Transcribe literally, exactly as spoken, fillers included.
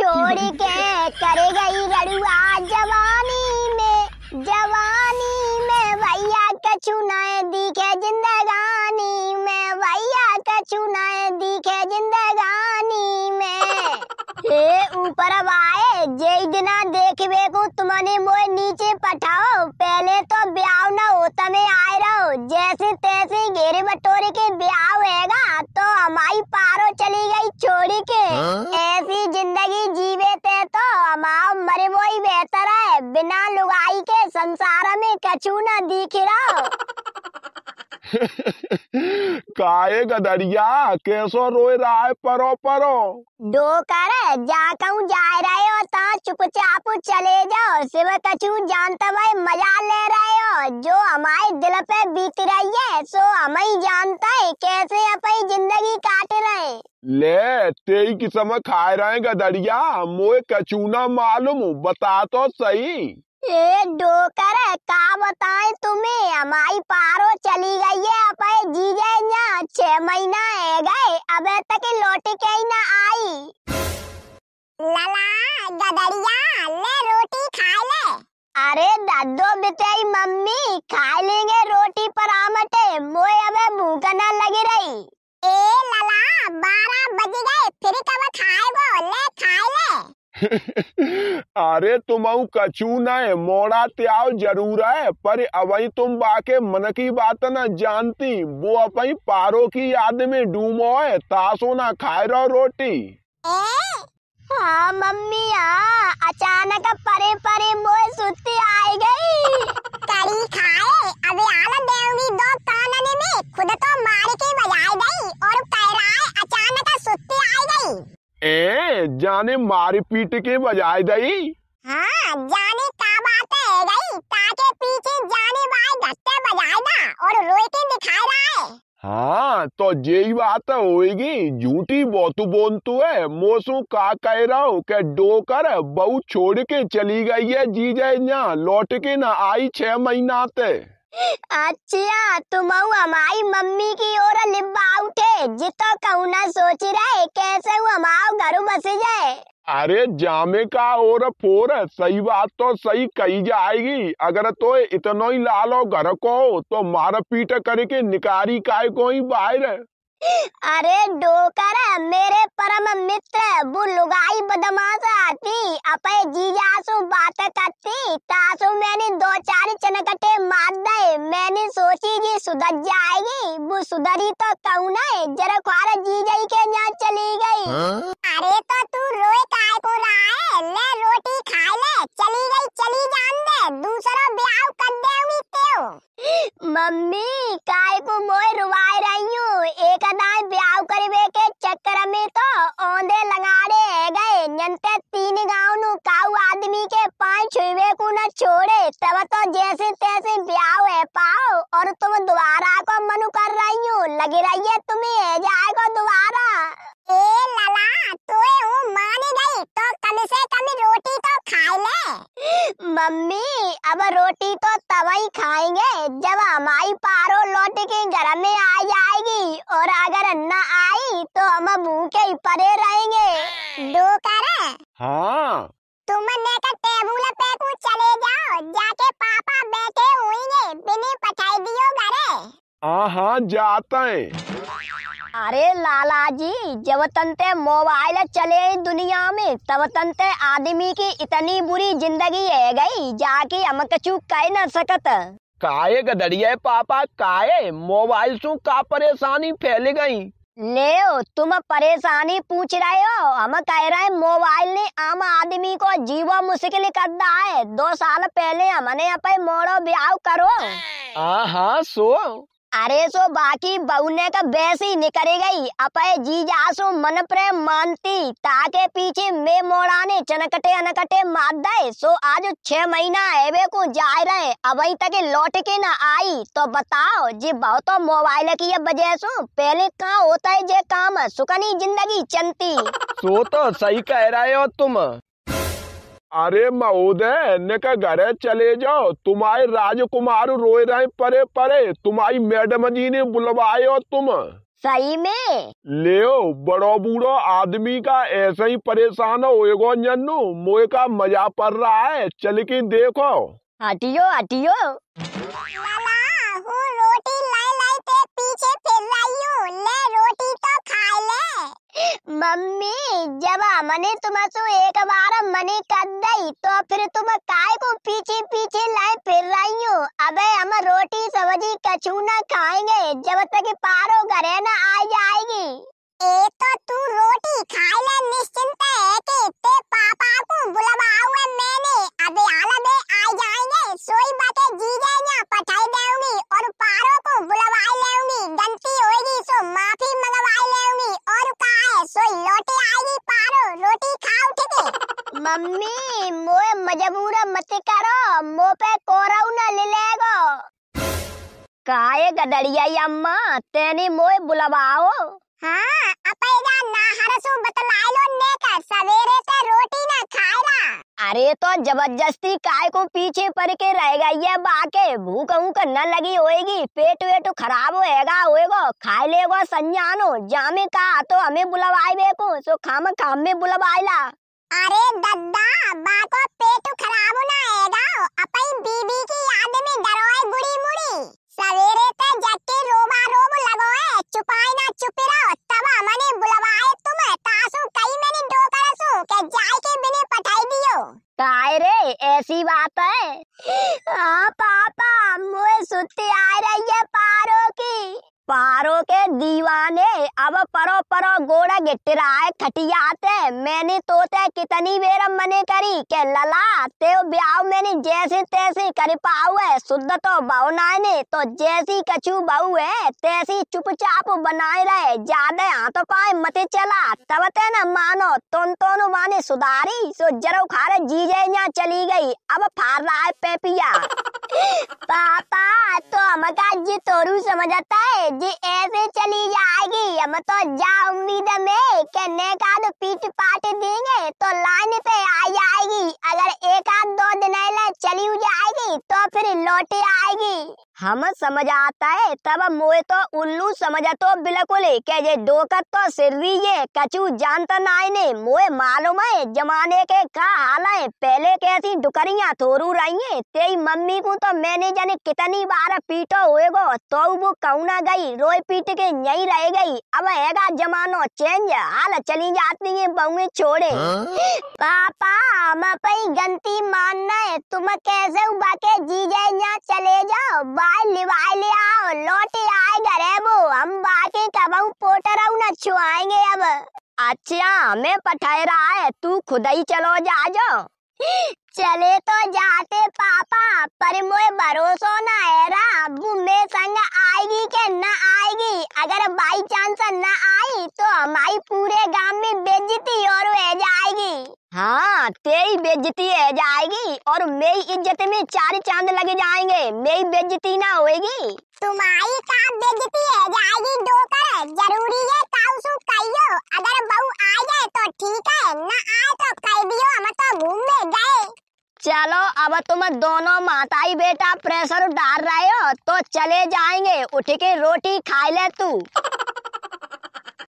छोड़ के कर गई लड़ुआ जवानी में, जवानी में भैया कछु नाय दिखे जिंदगानी में, भैया कछु नाय दिखे जिंदगानी में। ए ऊपर आए जे दिना देखबे को तुमने मोए नीचे पठाओ, पहले तो ब्याह ना होता में आए रहो, जैसे तैसे घेरे बटोरे के ब्याह होएगा तो हमारी पारो चली गई छोड़ के। ऐसी जिंदगी जीवे ते तो हमार मरे वही बेहतर है, बिना लुगाई के संसार में कछु ना दिख रहा। काहे गदरिया कैसो रोए रहा है? परो परो दो कर जा कहूं जाए रहे हो ता चुपचाप चले जाओ, सिवा कछु जानता भाई मजा ले रहे हो। जो हमारे दिल पे बीत रही है सो हम ही जानता है कैसे अपनी जिंदगी काट रहे। ले तेई की समय खाए रहे गदरिया, मोए कचूना मालूम बता तो सही। ए डोकर का बताएं तुम्हें, हमारी पारो चली गई है अपने जीजे यहाँ, छह महीना है गए अबे तक लौट के ही ना आई। लला गदरिया ले रोटी खा ले। अरे दादो बिताई मम्मी खा लेंगे रोटी परामटे, मोए अबे भूख ना लगी रही। ए लला बारह बज गए फिर कब खाएगो, ले खाए ले। अरे तुम कचू न मोड़ा त्याव जरूर है, पर अवई तुम बाके मन की बात न जानती, वो अपनी पारो की याद में डूमो है, तासो ना खाए रहो रोटी। ए? हाँ मम्मी हाँ, अचानक परे परे मोए सुती आई गई। करी खाए अबे आला देवगी दो तानने में, खुद तो मार के बजाए गई और कह रहा है अचानक सुती आई गई। ए जाने मार पीट के बजाए गई। हाँ जाने का बात है गई, ताके पीछे जाने वाले धट्टे बजाएगा और रोए के दिखाए रहा है। हाँ तो यही बात होगी, झूठी बोतू बोलतू है। मोसू का कह रहा हूँ के डोकर बहू छोड़ के चली गई है जीजे यहाँ, लौट के ना आई छह महीना ते। अच्छा तुम हमारी मम्मी की ओर लिब्बा उठे, जितो कहू ना सोच रहे कैसे वो हमारे घर बसे जाए। अरे जामे का और फोर सही बात तो सही कही जाएगी, अगर तो इतनो ही लालो घर को तो मार पीट करके निकारी काय को ही बाहर। अरे डोकर मेरे परम मित्र वो लुगाई बदमाश आती अपे जीजासु बात करती, तासु मैंने दो चार चनकटे मार दे, मैंने सोची जी सुधर जाएगी, वो सुधरी तो कहूं ना जरा खुआर जीजाई के यहाँ चली गई। हाँ? अरे तो तू रोए काय को रहा है, ले रोटी खा ले, चली गई चली जान दे, दूसरा ब्याह कर देगी तेरो। मम्मी काय को मोए रुवाए रही हूँ, एक नाय ब्याह करवे के चक्कर में तो औंधे लगाड़े है गए, जनते तीन गाँव नु काऊ आदमी के पांच छुवे को न छोड़े, तब तो जैसे तैसे ब्याह है पाओ, और तुम दोबारा को मनु कर रही हूँ, लगी रही है तुम्हें है जाएगा दोबारा। ए लला तोए वो मान गई तो कम से कम रोटी तो खा ले। मम्मी अब रोटी तो तब ही खाएंगे जब हमारी पारो लौट के घर में आ जाएगी, और अगर न आई तो हम भूखे ही पड़े रहेंगे। डोकर हाँ तुम लेकर टेबल पे को चले जाओ, जाके पापा बैठे होंगे बिना पठाई दियो घर। हाँ हाँ जाता है। अरे लाला जी जब तंते मोबाइल चले दुनिया में तब तंते आदमी की इतनी बुरी जिंदगी है गई, जाके हम कछु कह न सकत। काये गदड़िये पापा काये मोबाइल से का परेशानी फैल गई? ले तुम परेशानी पूछ रहे हो, हम कह रहे हैं मोबाइल ने आम आदमी को जीवा मुश्किल कर दिया है। दो साल पहले हमने अपने मोड़ो ब्याह करो। हाँ हाँ सो अरे सो बाकी बहुने का वैसी निकल गई, अपने जीजासु मन प्रेम मानती, ताके पीछे में मोड़ाने चनकटे अनकटे मार दे, सो आज छह महीना है को जाए रहे अभी तक लौट के ना आई, तो बताओ जी बहुत तो मोबाइल की वजह से पहले कहाँ होता है जे काम सुकनी जिंदगी चलती। सो तो सही कह रहे हो तुम। अरे महोदय ने का घरे चले जाओ, तुम्हारे राजकुमार रोए रहे परे परे, तुम्हारी मैडम जी ने बुलवाए हो तुम। सही में लेओ बड़ो बूढ़ो आदमी का ऐसे ही परेशान हो एगो नन्नू मोए का मजा पड़ रहा है। चल के देखो। हटियो हटियो मामा वो रोटी लाई लाई पे पीछे फिर रही हूँ, ले रोटी तो खा ले। मम्मी जब हमने तुमसे एक बार मने कर दई तो फिर तुम काय को पीछे पीछे लाई फिर रही हो। अबे हम रोटी सब्जी कछु ना खाएंगे जब तक पारो घरे ना आ जाएगी। ए तो तू रोटी खा ले, निश्चिंत है कि ते पापा को बुलवाऊ है मैंने। अबे आला बे आ जाएंगे, सोई बातें जीजे ना पटाई देऊंगी और पारो को बुलवाई लेऊंगी। गलती होगी सो माफी मंगवाई लेऊंगी और का है सोई लोटी आएगी। पारो रोटी खा उठ के। मम्मी मोए मजबूरा मत करो, मो पे कोराऊ ना ले लेगो। काहे गडड़िया अम्मा तेने मोए बुलवाओ। हाँ अपैदा ना हरसू बतलाए लो नेकर सवेरे से रोटी ना खाएगा। अरे तो जबरदस्ती काय को पीछे पड़ के रहेगा, ये बाके भूख ऊख न लगी होएगी, पेट वेट खराब होएगा होएगो खाए लेगो संजानो। जामे कहा तो हमें बुलवाए बेको सो खाम खाम में बुलवाएला। अरे दद्दा बाको पेट खराब ना होएगा, अपई बीबी की याद में डरोए गुड़ी मुड़ी। सवेरे ते जट्टे रोबा रोब लगोए छुपाए ना छुपे तब हमने बुलवाए तुम तासु कई मैंने डो करसु के जाय के बिने पठाई दियो। काय रे ऐसी बात है। हाँ पापा मुए सुते आ रही है पारो की। पारो के दीवाने अब परो परो गोड़ा गिटराए खटियाते। मैंने तोते कितनी बेर मने करी के लला ते ब्याह मैंने जैसे तैसे कर पावे। शुद्ध तो बहु नायने तो जैसी कछु बहु है तैसी चुपचाप बनाए रहे, ज्यादा हाथों पाए मते चला। तब ते न मानो तुम तोनु माने सुधारी सो जरो खारे जीजे यहाँ चली गई। अब फार रहा है पेपिया। पापा तो हमका जी तोरू समझता है जी ऐसे चली जाएगी। हम तो जा उम्मीद में के नेकाद पीट पाट देंगे तो लाइन पे आ जाएगी। अगर एक आध दो दिन चली जाएगी तो फिर लौटे आएगी। हम समझाता है तब मोए तो उल्लू समझा तो बिल्कुल के जे डोकत तो सिर्री ये कचू जानता नाई ने। मोए मालूम है जमाने के का हाल है, पहले कैसी डुकरियां थोरू रही है। तेरी मम्मी को तो मैंने जाने कितनी बार पीटो होएगो तो वो कहू ना गई, रोई पीट के यही रह गई। अब हैगा जमानो चेंज, हाल चली जाती है बहुएं छोड़े। पापा हम अपनी गलती मानना है, तुम कैसे उबा के जीजे यहाँ चले जाओ, बाल लिवाई ले आओ, लौटे आए घरे वो हम बाकी कबाऊ पोटराऊ न छुआएंगे। अब अच्छा हमें पठाए रहा है, तू खुद ही चलो जा जो। चले तो जाते पापा पर मोए भरोसा ना है रा वो मेरे संग आएगी के ना आएगी। अगर बाई चांस ना आई तो हमारी पूरे गांव में बेइज्जती और हो जाएगी। हाँ तेरी बेइज्जती है जाएगी और मेरी इज्जत में चार चांद लगे जाएंगे, मेरी बेइज्जती ना होएगी। तुम्हारी का बेइज्जती है जाएगी डोकर, जरूरी है ताऊसु कहियो। अगर बहू आ जाए तो ठीक है, ना आए तो कह दियो हम तो घूमने गए। चलो अब तुम दोनों माता ही बेटा प्रेशर डाल रहे हो तो चले जाएंगे, उठ के रोटी खा ले तू।